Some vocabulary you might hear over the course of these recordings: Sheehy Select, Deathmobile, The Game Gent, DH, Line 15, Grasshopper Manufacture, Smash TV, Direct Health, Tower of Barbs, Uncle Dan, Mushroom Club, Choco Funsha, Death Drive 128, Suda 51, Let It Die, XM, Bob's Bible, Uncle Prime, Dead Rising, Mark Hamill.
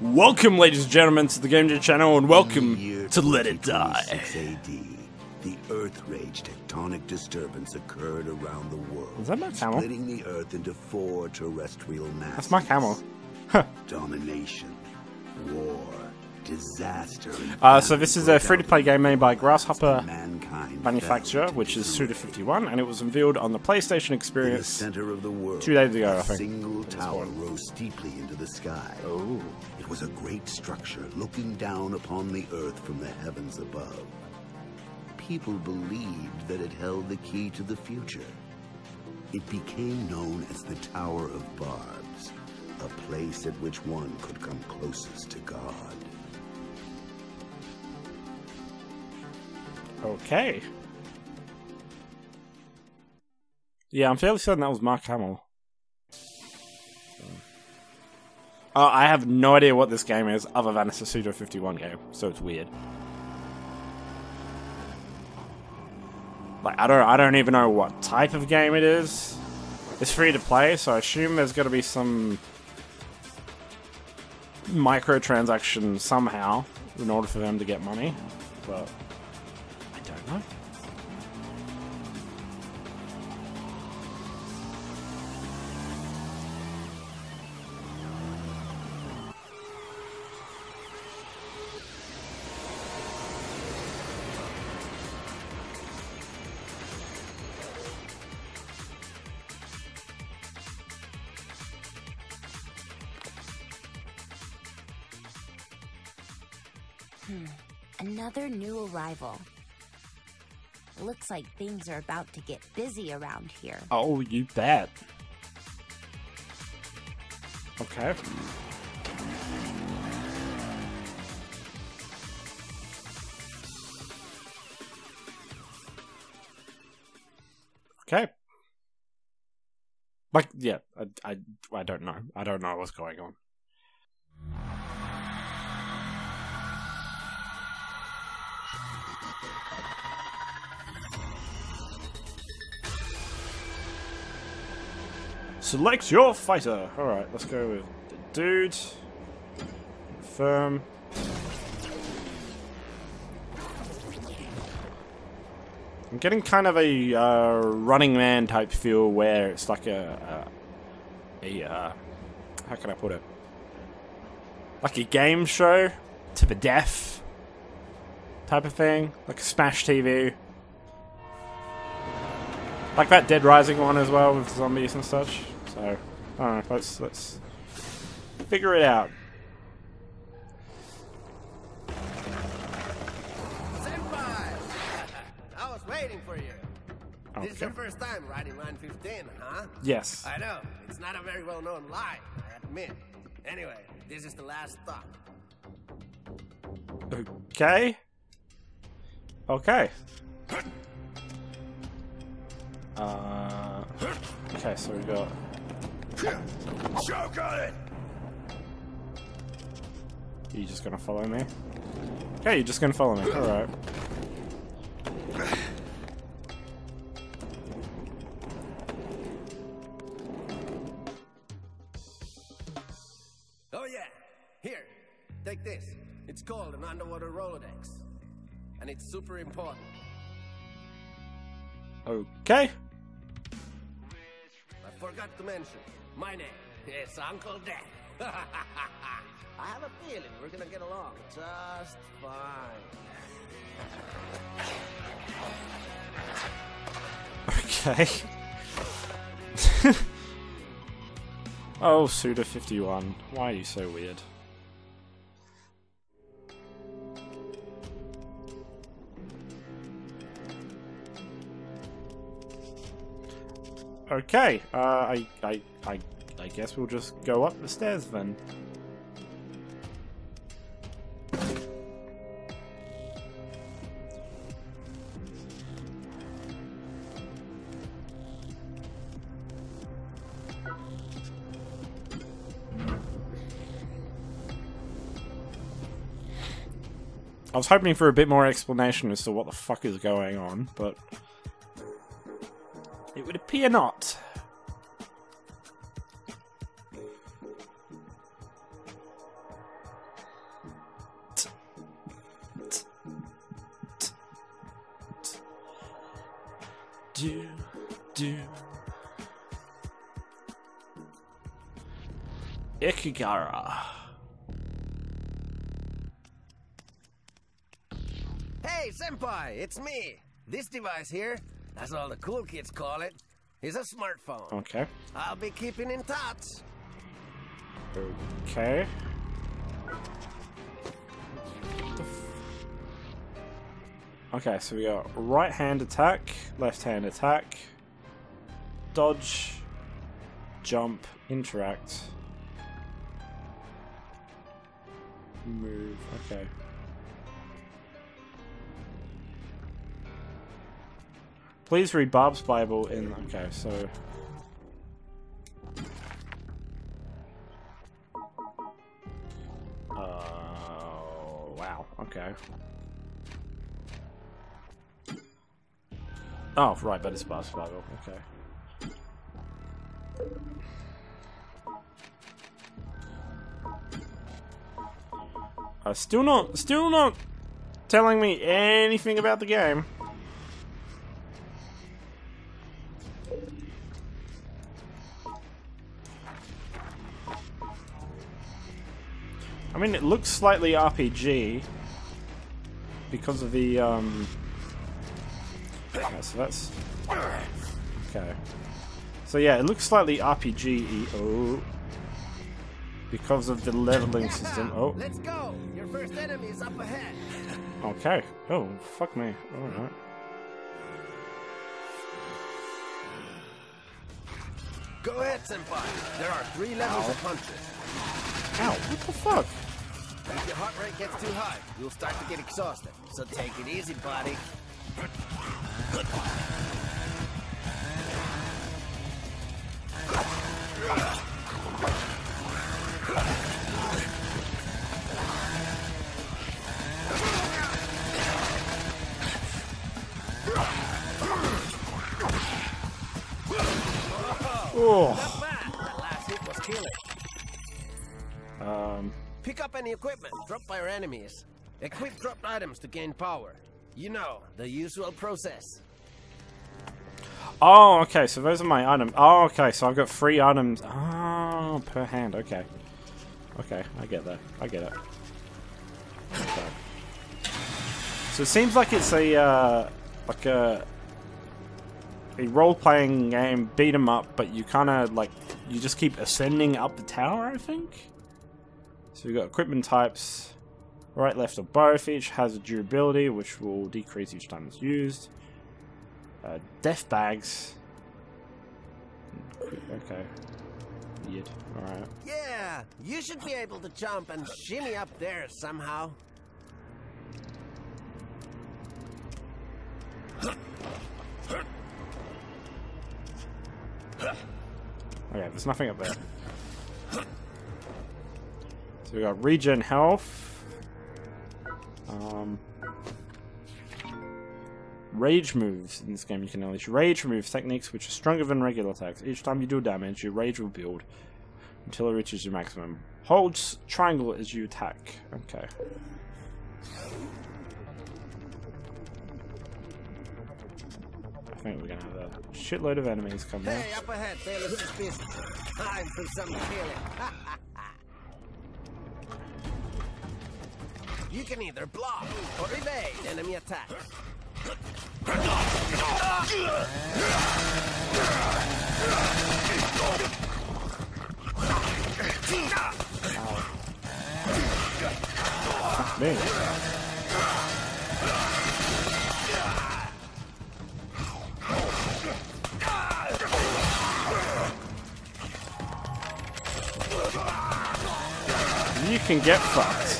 Welcome, ladies and gentlemen, to the Game Gent channel, and welcome to Let It Die. AD, the Earth Rage tectonic disturbance occurred around the world. Is that Mark Hamill? Splitting the Earth into four terrestrial masses. That's Mark Hamill. Domination, war, disaster. So this is a free-to-play game made by Grasshopper Manufacture, which is Suda 51, and it was revealed on the PlayStation Experience center of the world, 2 days ago, I think. A single tower rose steeply into the sky. Oh. It was a great structure looking down upon the earth from the heavens above. People believed that it held the key to the future. It became known as the Tower of Barbs, a place at which one could come closest to God. Okay. Yeah, I'm fairly certain that was Mark Hamill. I have no idea what this game is, other than it's a Suda 51 game, so it's weird. Like, I don't even know what type of game it is. It's free to play, so I assume there's got to be some microtransaction somehow in order for them to get money, but I don't know. Another new arrival. Looks like things are about to get busy around here. Oh, you bet. Okay. Okay. Like, yeah, I don't know. I don't know what's going on. Select your fighter. Alright, let's go with the dude. Confirm. I'm getting kind of a running man type feel where it's like a how can I put it? Like a game show to the death type of thing, like a Smash TV. Like that Dead Rising one as well with zombies and such. So, I don't know, let's figure it out. Senpai! I was waiting for you. Okay. This is your first time riding Line 15, huh? Yes. I know, it's not a very well-known line, I admit. Anyway, this is the last stop. Okay. Okay. Okay, so we got... Choke on it! Are you just gonna follow me? Okay, you're just gonna follow me, alright. Oh yeah! Here, take this. It's called an underwater Rolodex. And it's super important. Okay. Forgot to mention, my name is Uncle Dan. I have a feeling we're gonna get along just fine. Okay. Oh, Suda 51, why are you so weird? Okay, I guess we'll just go up the stairs then. I was hoping for a bit more explanation as to what the fuck is going on, but... it would appear not. Ikigara. Hey, senpai, it's me. This device here, that's all the cool kids call it, is a smartphone. Okay. I'll be keeping in touch. Okay. Okay, so we got right hand attack, left hand attack, dodge, jump, interact, move. Okay. Please read Bob's Bible in. Okay, so. Wow. Okay. Oh, right, but it's Bob's Bible. Okay. Still not telling me anything about the game. I mean, it looks slightly RPG because of the okay, so that's okay. So yeah, it looks slightly RPG-y. Oh, because of the leveling system. Oh, let's go. Your first enemy is up ahead. Okay. Oh, fuck me. All right. Go ahead, senpai. There are 3 levels of punches. Ow! What the fuck? If your heart rate gets too high, you'll start to get exhausted. So take it easy, buddy. Oh. That last hit was killing. Pick up any equipment dropped by our enemies. Equip dropped items to gain power. You know, the usual process. Oh, okay, so those are my items. Oh, okay, so I've got 3 items. Oh, per hand, okay. Okay, I get that. I get it. Okay. So it seems like it's a, like a role-playing game, beat 'em up, but you kind of, like, you just keep ascending up the tower, I think? So we've got equipment types. Right, left, or both. Each has a durability, which will decrease each time it's used. Death bags. Okay. Weird. Alright. Yeah, you should be able to jump and shimmy up there somehow. Okay, there's nothing up there. So we got regen health. Rage moves. In this game you can unleash rage moves techniques which are stronger than regular attacks. Each time you do damage, your rage will build until it reaches your maximum. Hold triangle as you attack. Okay. I think we're gonna have a shitload of enemies coming out. Hey, up ahead, Bayless is busy. Time for some killing. You can either block or evade enemy attacks. You can get fucked.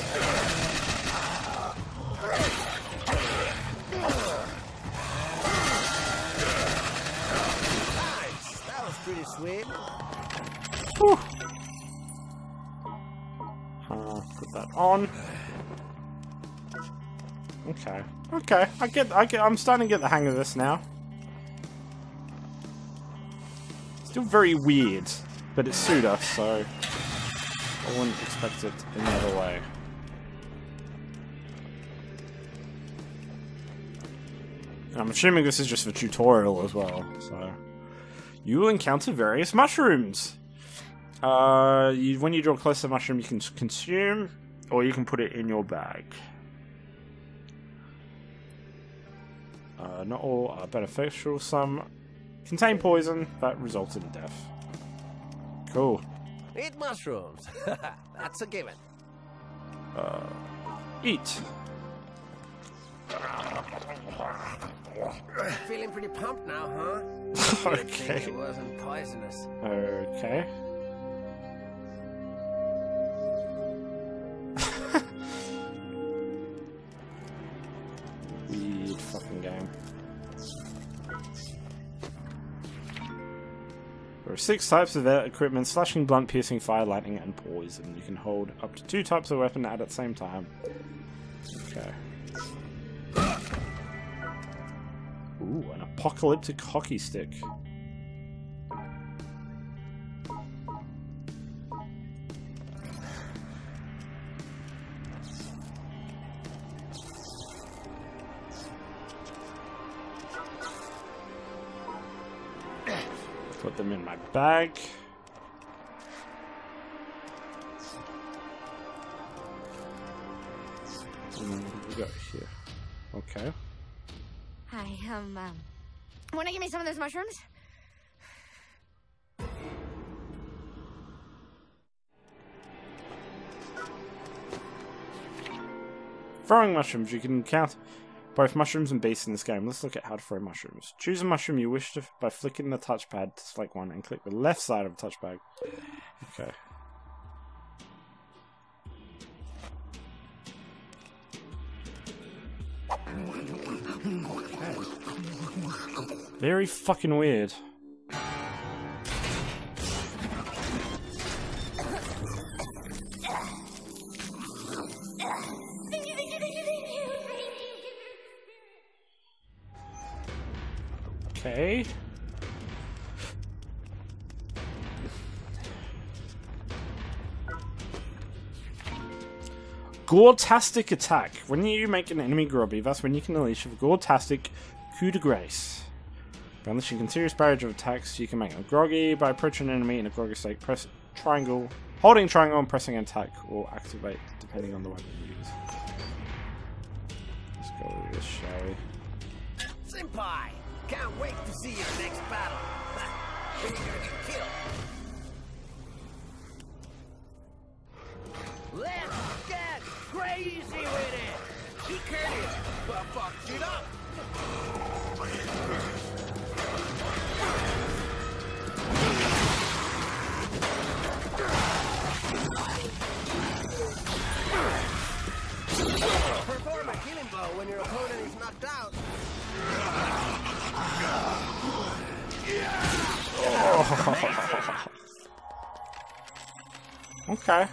Sweet. Put that on. Okay. Okay. I'm starting to get the hang of this now. Still very weird, but it's Suda, so I wouldn't expect it any other way. I'm assuming this is just the tutorial as well, so... You will encounter various mushrooms! When you draw close to a mushroom, you can consume, or you can put it in your bag. Not all are beneficial, some contain poison that results in death. Cool. Eat mushrooms! That's a given. Eat. Feeling pretty pumped now, huh? Okay. It wasn't poisonous. Okay. Weird fucking game. There are 6 types of equipment: slashing, blunt, piercing, fire, lightning, and poison. You can hold up to 2 types of weapon at the same time. Okay. Ooh, an apocalyptic hockey stick. Put them in my bag. And then we got here. Okay. Hi, wanna give me some of those mushrooms? Throwing mushrooms. You can count both mushrooms and beasts in this game. Let's look at how to throw mushrooms. Choose a mushroom you wish to by flicking the touchpad to select one and click the left side of the touchpad. Okay. Very fucking weird. Okay. Gore-tastic attack. When you make an enemy grubby, that's when you can unleash a gore-tastic coup de grace. By unleashing a serious barrage of attacks, you can make them groggy. By approaching an enemy in a groggy state, press triangle, holding triangle and pressing an attack, or activate, depending on the weapon you use. Let's go with this, shall we? Senpai! Can't wait to see your next battle! You're gonna get killed! Let's get crazy with it! He Curtis, but fucked it up! Perform a killing blow when your opponent is knocked out. Oh. Okay.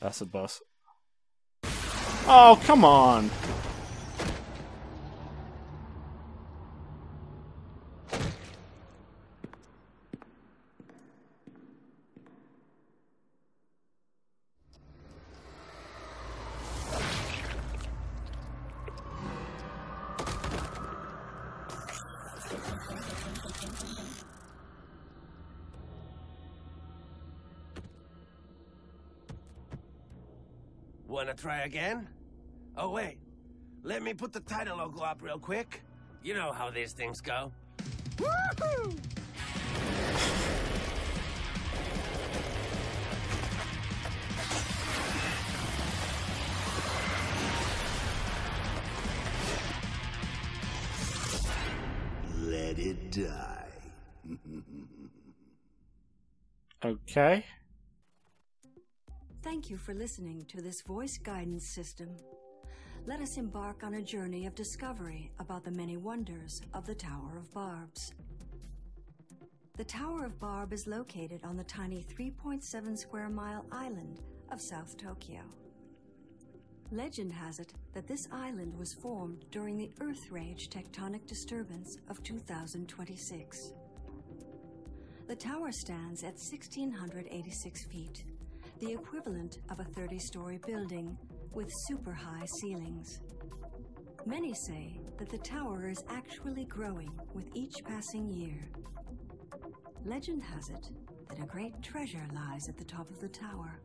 That's a boss. Oh, come on. Wanna try again? Oh wait, let me put the title logo up real quick. You know how these things go. Woohoo! Let it die. Okay. Thank you for listening to this voice guidance system. Let us embark on a journey of discovery about the many wonders of the Tower of Barbs. The Tower of Barb is located on the tiny 3.7 square mile island of South Tokyo. Legend has it that this island was formed during the Earth Rage tectonic disturbance of 2026. The tower stands at 1,686 feet. the equivalent of a 30-story building with super-high ceilings. Many say that the tower is actually growing with each passing year. Legend has it that a great treasure lies at the top of the tower.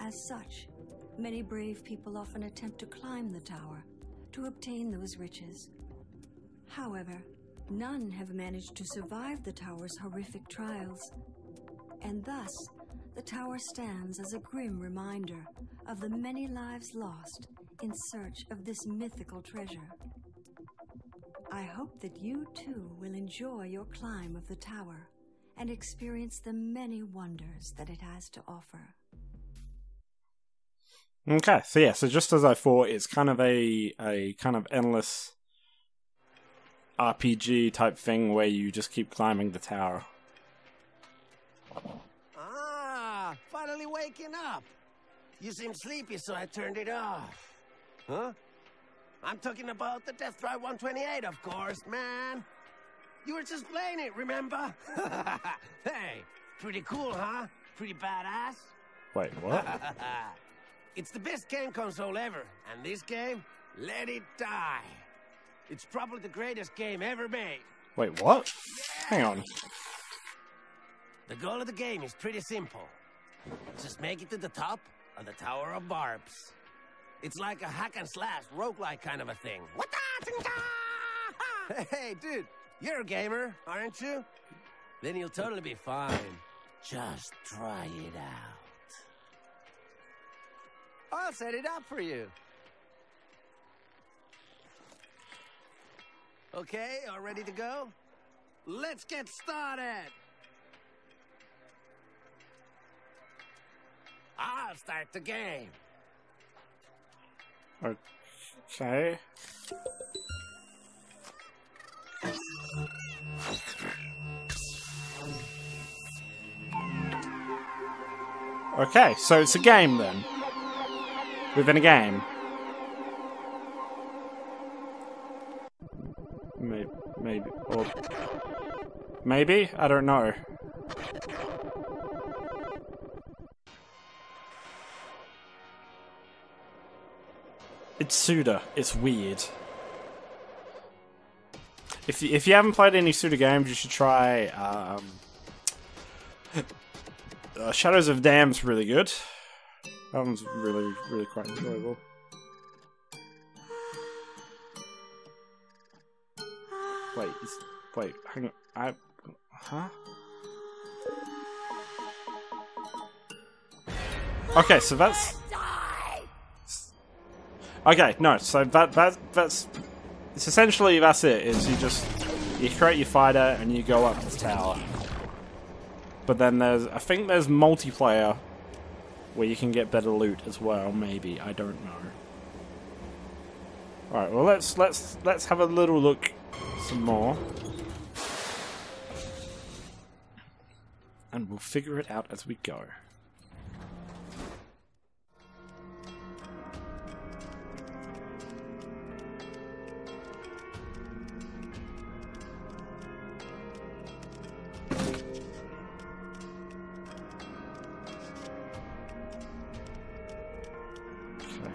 As such, many brave people often attempt to climb the tower to obtain those riches. However, none have managed to survive the tower's horrific trials, and thus the tower stands as a grim reminder of the many lives lost in search of this mythical treasure. I hope that you too will enjoy your climb of the tower and experience the many wonders that it has to offer. Okay, so yeah, so just as I thought, it's kind of a kind of endless RPG type thing where you just keep climbing the tower. Ah, finally waking up. You seem sleepy, so I turned it off. Huh? I'm talking about the Death Drive 128, of course, man. You were just playing it, remember? Hey, pretty cool, huh? Pretty badass? Wait, what? It's the best game console ever, and this game, Let It Die. It's probably the greatest game ever made. Wait, what? Hang on. The goal of the game is pretty simple. Just make it to the top of the Tower of Barbs. It's like a hack-and-slash roguelike kind of a thing. What the? Hey, dude, you're a gamer, aren't you? Then you'll totally be fine. Just try it out. I'll set it up for you. Okay, all ready to go? Let's get started! I'll start the game. Okay. Okay, so it's a game then. Within a game. Maybe, or maybe? I don't know. It's Suda. It's weird. If you haven't played any Suda games, you should try Shadows of Dam's really good. That one's really, really quite enjoyable. Wait, hang on, huh? Okay, so that's... Okay, no, so that's essentially, that's it, is you just... You create your fighter and you go up this tower. But then there's, I think there's multiplayer where you can get better loot as well, maybe. I don't know. Alright, well let's have a little look some more. And we'll figure it out as we go.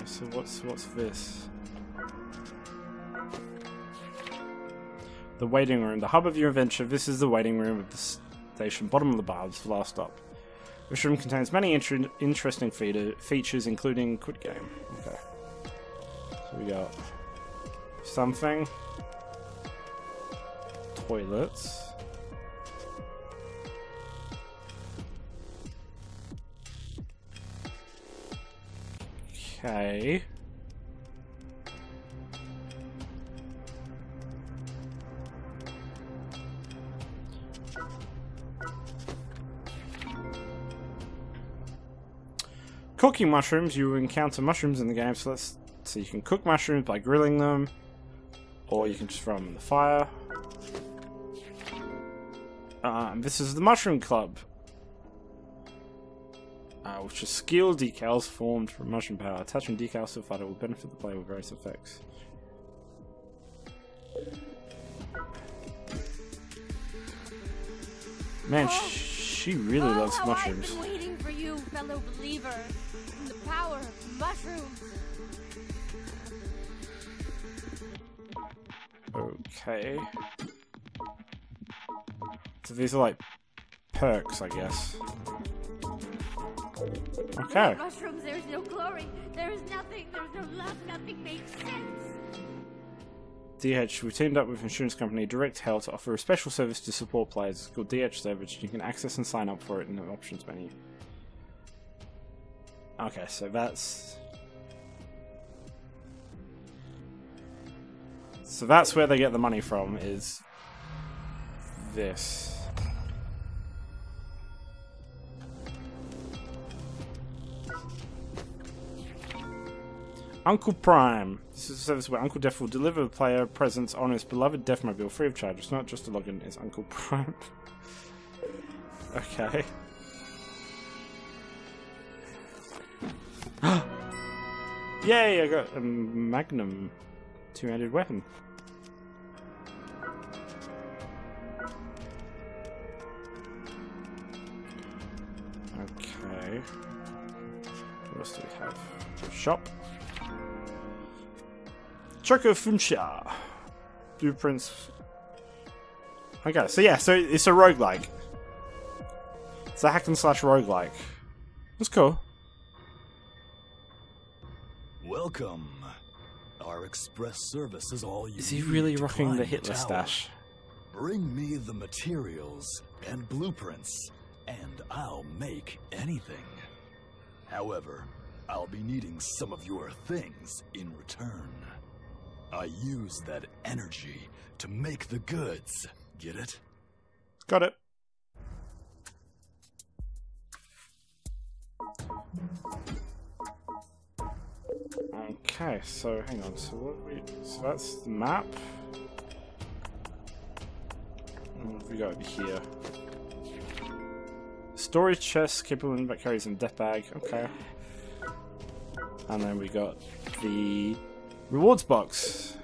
So what's this? The waiting room. The hub of your adventure. This is the waiting room of the station. Bottom of the barbs. Last stop. This room contains many interesting features, including quit game. Okay. So we got something. Toilets. Okay. Cooking mushrooms. You encounter mushrooms in the game, so let's see. You can cook mushrooms by grilling them, or you can just throw them in the fire. This is the Mushroom Club. Which is skill decals formed from mushroom power. Attaching decals to the fighter will benefit the player with various effects. Man, she really loves mushrooms. I've been waiting for you, fellow believer in the power of mushrooms. Okay. So these are like perks, I guess. Okay. Mushrooms, there's no glory, there is nothing, there's no love, nothing makes sense. DH, we teamed up with insurance company Direct Health to offer a special service to support players. It's called DH Savage. You can access and sign up for it in the options menu. Okay, so that's... so that's where they get the money from, is this. Uncle Prime. This is a service where Uncle Death will deliver the player presents on his beloved Deathmobile free of charge. It's not just a login, it's Uncle Prime. Okay. Yay, I got a Magnum two-handed weapon. Okay. What else do we have? Shop. Choco Funsha. Blueprints. Okay, so yeah, so it's a roguelike. It's a hack and slash roguelike. That's cool. Welcome. Our express service is all you need. Is he really rocking the Hitler stash? Bring me the materials and blueprints, and I'll make anything. However, I'll be needing some of your things in return. I use that energy to make the goods. Get it? Got it. Okay, so hang on. So what we? So that's the map. And what have we got over here? Storage chest, capable of carries and death bag. Okay. And then we got the rewards box.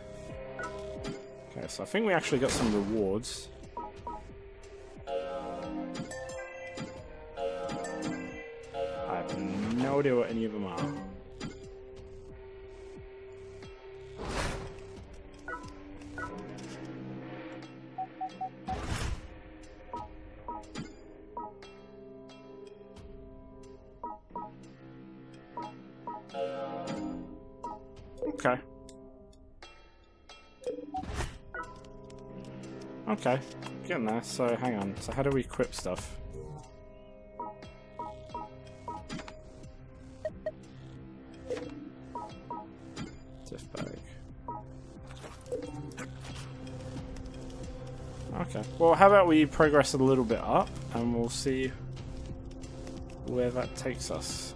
Okay, so I think we actually got some rewards. I have no idea what any of them are. Okay. Okay, getting there, so hang on. So how do we equip stuff? Diff bag. Okay, well how about we progress a little bit up and we'll see where that takes us.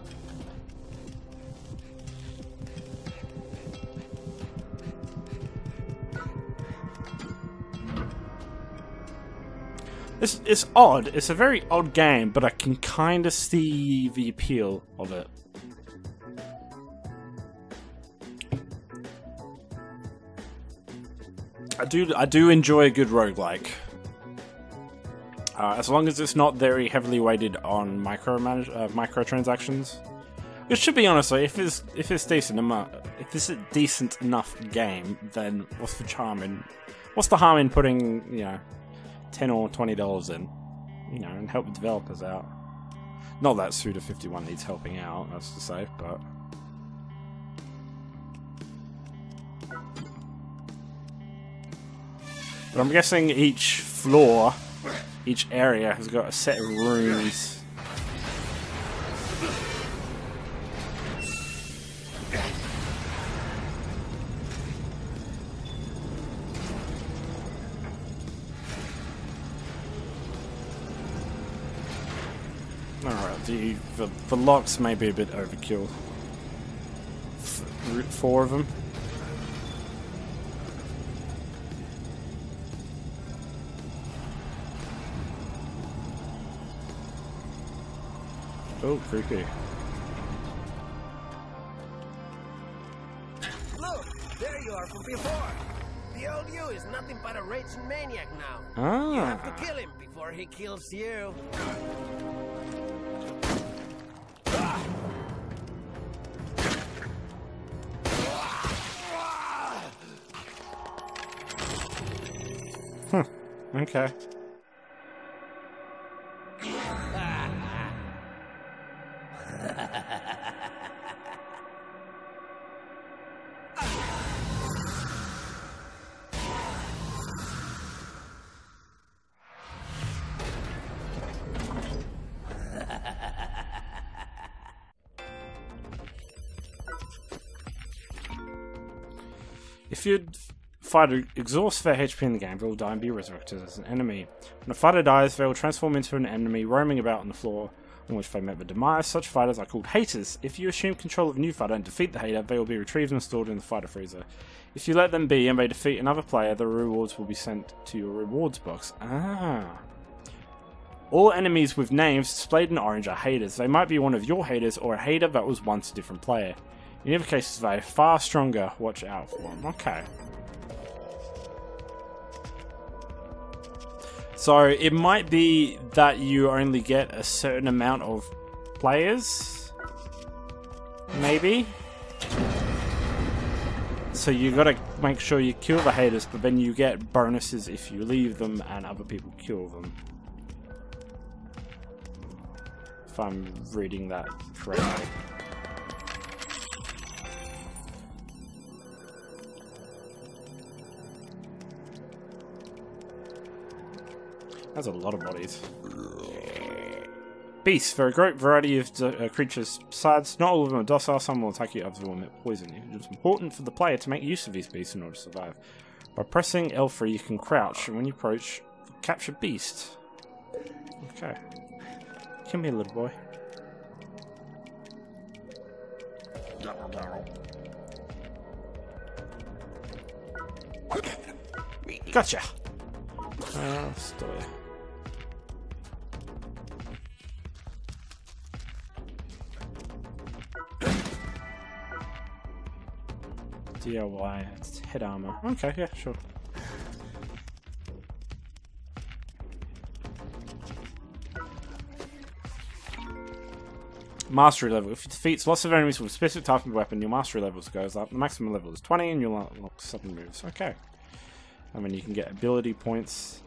It's odd. It's a very odd game, but I can kind of see the appeal of it. I do enjoy a good roguelike. As long as it's not very heavily weighted on microtransactions. Which, should be honestly, if it's a decent enough game, then what's the charm in? What's the harm in putting, you know, $10 or $20 in, you know, and help the developers out. Not that Suda 51 needs helping out, that's to say, but I'm guessing each floor, each area has got a set of rooms. The locks may be a bit overkill. Four of them. Oh, creepy. Look, there you are from before. The old you is nothing but a raging maniac now. Ah. You have to kill him before he kills you. Okay. If you fighter exhausts their HP in the game, they will die and be resurrected as an enemy. When a fighter dies, they will transform into an enemy roaming about on the floor on which they met with demise. Such fighters are called haters. If you assume control of a new fighter and defeat the hater, they will be retrieved and stored in the fighter freezer. If you let them be and they defeat another player, the rewards will be sent to your rewards box. Ah. All enemies with names displayed in orange are haters. They might be one of your haters or a hater that was once a different player. In either case, they are far stronger. Watch out for them. Okay. So, it might be that you only get a certain amount of players. Maybe. So, you gotta make sure you kill the haters, but then you get bonuses if you leave them and other people kill them. If I'm reading that correctly. That's a lot of bodies. Beasts. There are a great variety of creatures. Besides, not all of them are docile. Some will attack you, others will emit poison. It's important for the player to make use of these beasts in order to survive. By pressing L3, you can crouch, and when you approach, capture beast. Okay. Come here, little boy. Gotcha! Still here. DIY, it's head armor. Okay, yeah, sure. Mastery level. If it defeats lots of enemies with a specific type of weapon, your mastery levels goes up. The maximum level is 20 and you'll unlock 7 moves. Okay. I mean, you can get ability points.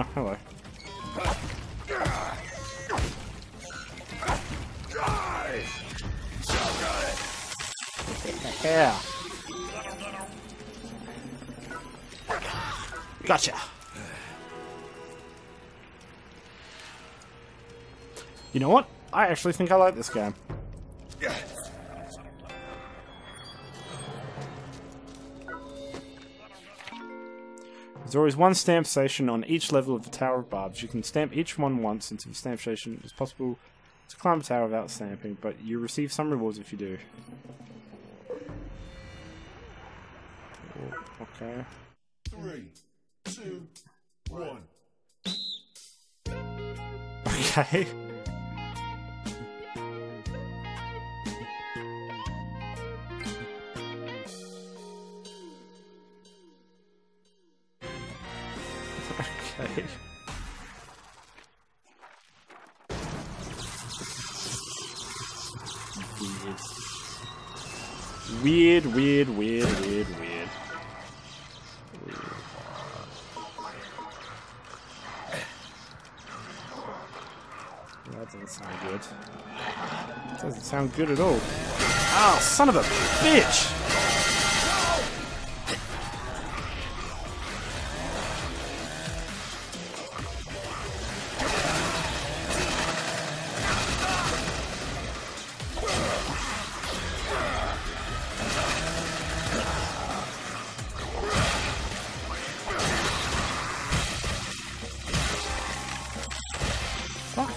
Oh, hello. Yeah. Gotcha. You know what? I actually think I like this game. There's always one stamp station on each level of the Tower of Barbs. You can stamp each one once until the stamp station is possible to climb the tower without stamping, but you receive some rewards if you do. Okay. 3, 2, 1. Okay. Okay. Weird, weird, weird, weird, weird. That doesn't sound good. That doesn't sound good at all. Oh, son of a bitch!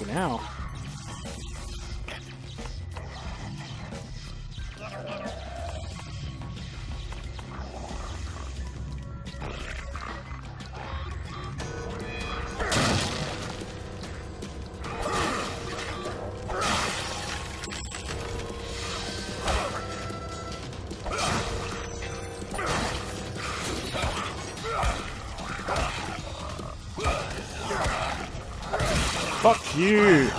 Now. Fuck you!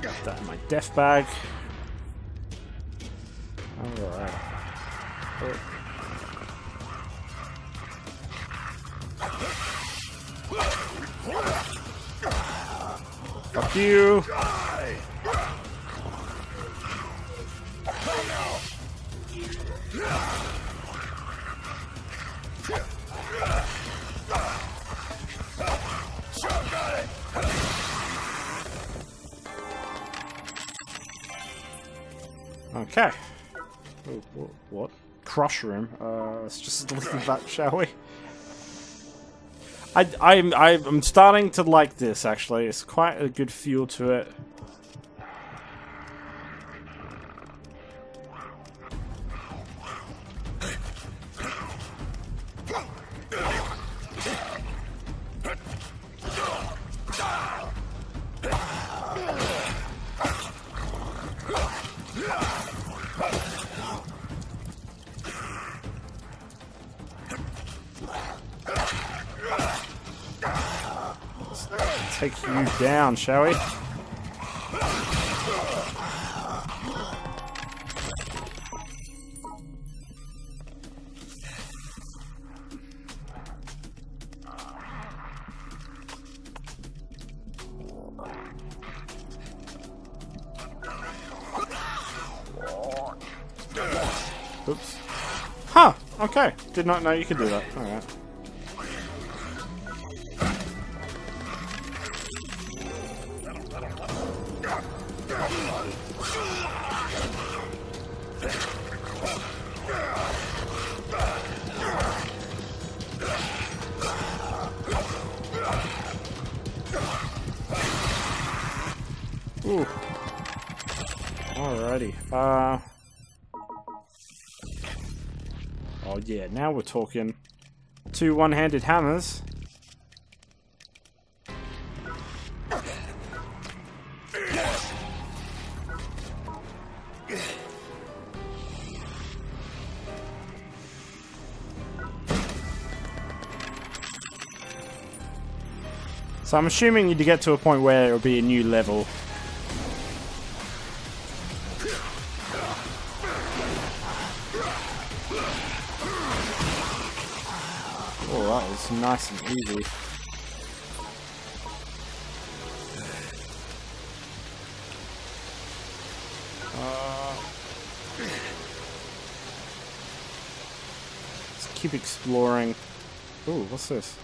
Got that in my death bag. Alright. Oh. Fuck you! Okay. Oh, what? Crush room? Let's just delete that, shall we? I'm starting to like this, actually. It's quite a good feel to it. Take you down, shall we? Oops. Huh, okay. Did not know you could do that. Alright. Ooh. Alrighty. Oh yeah, now we're talking. 2 one-handed hammers. So I'm assuming you get to a point where it'll be a new level. Alright, it's nice and easy. Let's keep exploring. Ooh, what's this?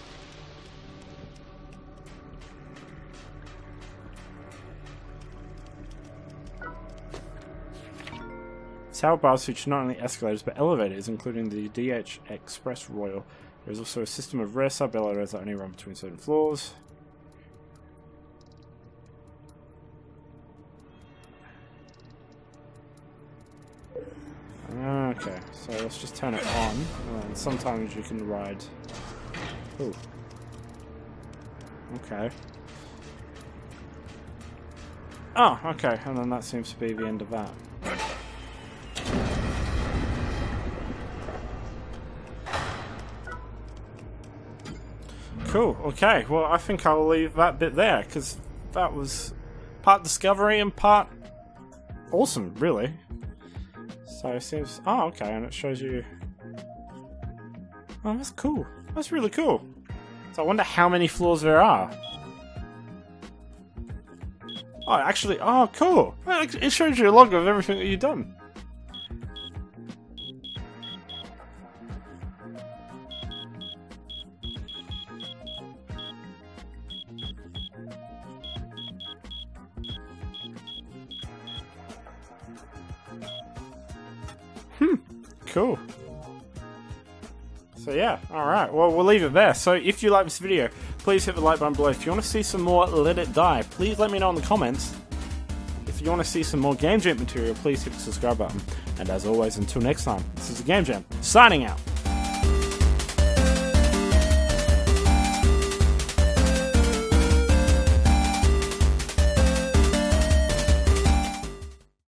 Tower of Barbs feature not only escalators but elevators, including the DH Express Royal. There is also a system of rare sub elevators that only run between certain floors. Okay, so let's just turn it on, and sometimes you can ride. Ooh. Okay. Oh, okay, and then that seems to be the end of that. Cool, okay, well I think I'll leave that bit there, because that was part discovery and part awesome, really. So it seems... oh, okay, and it shows you... oh, that's cool. That's really cool. So I wonder how many floors there are. Oh, actually, oh, cool. It shows you a log of everything that you've done. Cool. So yeah, alright, well we'll leave it there. So if you like this video, please hit the like button below. If you want to see some more Let It Die, please let me know in the comments. If you want to see some more Game Gent material, please hit the subscribe button. And as always, until next time, this is The Game Gent, signing out.